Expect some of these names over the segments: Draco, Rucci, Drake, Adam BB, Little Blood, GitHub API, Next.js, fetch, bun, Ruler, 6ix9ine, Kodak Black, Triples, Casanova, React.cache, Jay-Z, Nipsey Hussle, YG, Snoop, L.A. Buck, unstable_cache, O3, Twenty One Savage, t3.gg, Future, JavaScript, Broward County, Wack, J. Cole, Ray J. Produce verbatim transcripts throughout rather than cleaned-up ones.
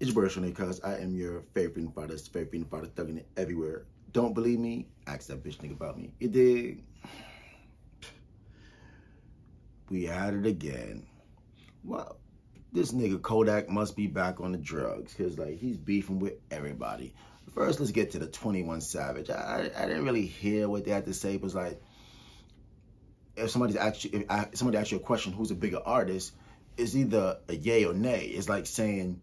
It's your boy, Sean A. Cause. I am your favorite peanut butter, favorite peanut butter, thugging it everywhere. Don't believe me? Ask that bitch nigga about me. You dig? We at it again. Well, this nigga Kodak must be back on the drugs. Cause like, he's beefing with everybody. First, let's get to the Twenty One Savage. I, I, I didn't really hear what they had to say, but it's like, if somebody's actually, if I, somebody asks you a question, who's a bigger artist, it's either a yay or nay. It's like saying,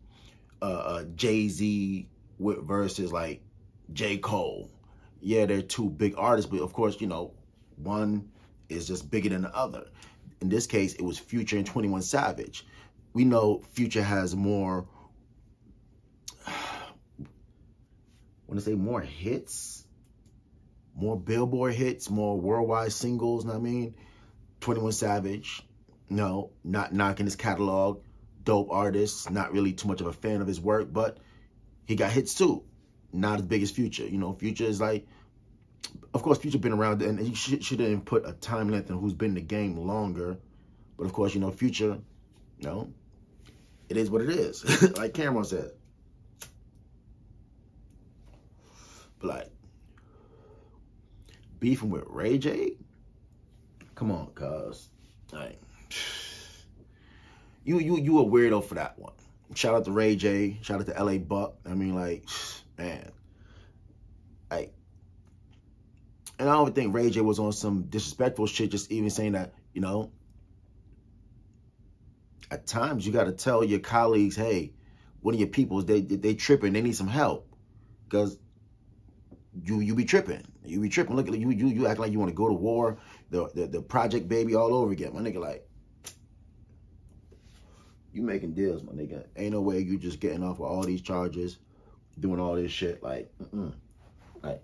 Uh, uh, Jay-Z with versus like J. Cole. Yeah, they're two big artists, but of course, you know, one is just bigger than the other. In this case, it was Future and Twenty One Savage. We know Future has more, I want to say more hits, more Billboard hits, more worldwide singles, know what I mean? Twenty One Savage, no, not knocking his catalog. Dope artist, not really too much of a fan of his work, but he got hits too. Not as big as Future. You know, Future is like, of course, Future been around, and he sh shouldn't put a time length on who's been in the game longer. But of course, you know, Future, you know, it is what it is. Like Cameron said. But like, beefing with Ray J? Come on, cuz. Like, You you you a weirdo for that one. Shout out to Ray J. Shout out to L A. Buck. I mean, like, man. Like, and I don't think Ray J was on some disrespectful shit, just even saying that, you know, at times you got to tell your colleagues, hey, one of your peoples, they, they, they tripping. They need some help. Because you you be tripping. You be tripping. Look, you you, you acting like you want to go to war. The, the, the Project Baby all over again. My nigga, like, you making deals, my nigga. Ain't no way you just getting off with all these charges, doing all this shit. Like, mm-mm. Like,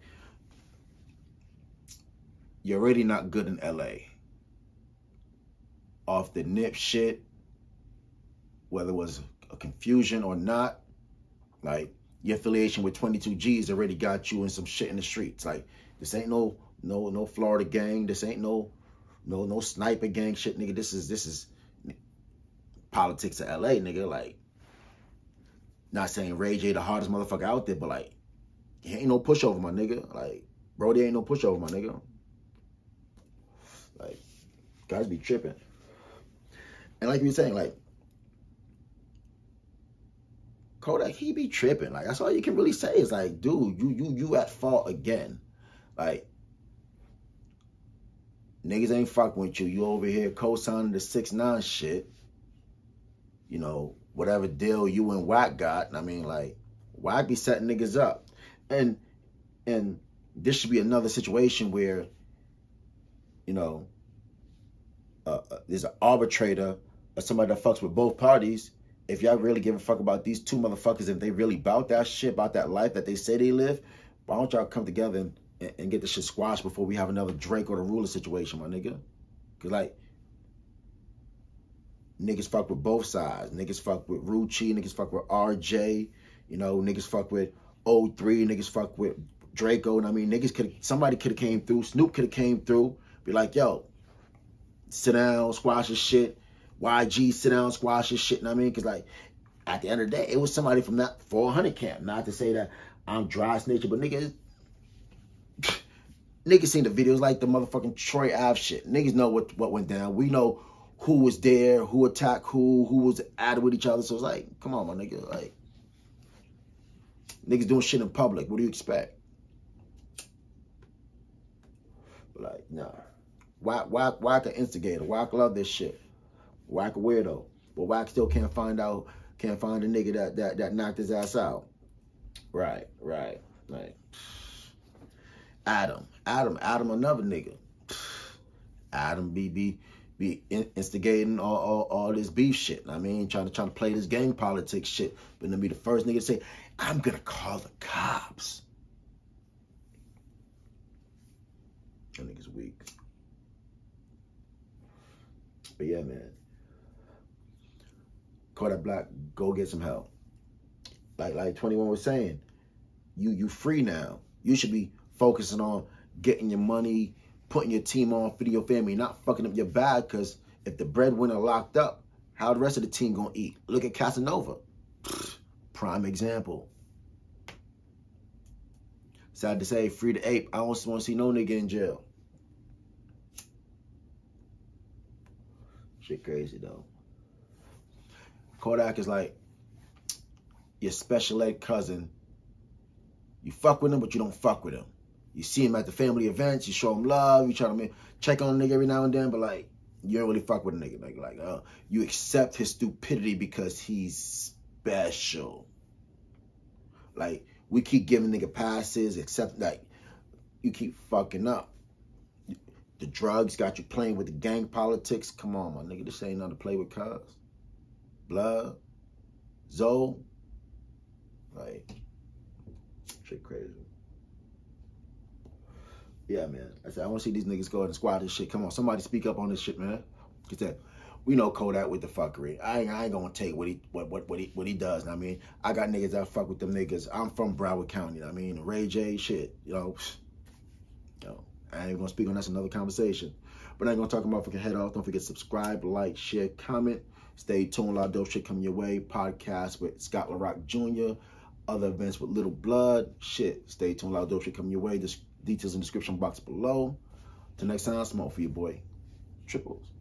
you're already not good in L A Off the nip shit, whether it was a confusion or not, like, your affiliation with twenty-two G's already got you in some shit in the streets. Like, this ain't no no no Florida gang. This ain't no no no sniper gang shit, nigga. This is this is. politics of L A, nigga. Like, not saying Ray J the hardest motherfucker out there, but like, he ain't no pushover, my nigga. Like, bro, there ain't no pushover, my nigga. Like, guys be tripping. And like you were saying, like, Kodak, he be tripping. Like, that's all you can really say is like, dude, you you you at fault again. Like, niggas ain't fucking with you. You over here co-signing the six nine shit. You know, whatever deal you and Wack got. I mean, like, Wack be setting niggas up. And and this should be another situation where, you know, uh, uh, there's an arbitrator or somebody that fucks with both parties. If y'all really give a fuck about these two motherfuckers, if they really about that shit, about that life that they say they live, why don't y'all come together and, and, and get this shit squashed before we have another Drake or the Ruler situation, my nigga? Because, like, niggas fuck with both sides. Niggas fuck with Rucci. Niggas fuck with R J. You know, niggas fuck with O three. Niggas fuck with Draco. And I mean, niggas could somebody could have came through. Snoop could have came through. Be like, yo, sit down, squash this shit. Y G, sit down, squash this shit. You know what I mean? Because, like, at the end of the day, it was somebody from that four hundred camp. Not to say that I'm dry snitching, but niggas, niggas seen the videos like the motherfucking Troy Ave shit. Niggas know what, what went down. We know who was there, who attacked who, who was at with each other. So it's like, come on, my nigga. Like, niggas doing shit in public. What do you expect? Like, nah. Wack, Wack, Wack an instigator. Wack love this shit. Wack a weirdo. But Wack still can't find out, can't find a nigga that, that, that knocked his ass out. Right, right, right. Adam. Adam. Adam another nigga. Adam B B. Be instigating all, all, all this beef shit. I mean, trying to trying to play this gang politics shit, but then be the first nigga to say, I'm gonna call the cops. That nigga's weak. But yeah, man. Kodak Black, go get some help. Like like twenty-one was saying, you you free now. You should be focusing on getting your money, putting your team on for your family, not fucking up your bag, because if the breadwinner locked up, how the rest of the team gonna eat? Look at Casanova. prime example. Sad to say, free the ape. I don't want to see no nigga in jail. Shit crazy, though. Kodak is like your special ed cousin. You fuck with him, but you don't fuck with him. You see him at the family events. You show him love. You try to make, check on a nigga every now and then, but like, you don't really fuck with a nigga. Like, like uh, you accept his stupidity because he's special. Like, we keep giving nigga passes, except like, you keep fucking up. The drugs got you playing with the gang politics. Come on, my nigga, this ain't nothing to play with, cuz. Blood, Zoe, like, shit crazy. Yeah, man. I said, I want to see these niggas go ahead and squad this shit. Come on, somebody speak up on this shit, man. Get that. We know Kodak with the fuckery. I ain't, I ain't gonna take what he what what what he what he does. You know what I mean, I got niggas that fuck with them niggas. I'm from Broward County. You know what I mean, Ray J shit. You know, you know, I ain't gonna speak on that's another conversation. But I ain't gonna talk about fucking head off. Don't forget to subscribe, like, share, comment. Stay tuned. A lot of dope shit coming your way. Podcast with Scott LaRock Junior Other events with Little Blood. Shit. Stay tuned. A lot of dope shit coming your way. This details in the description box below. Till next time, smoke for your boy Triples.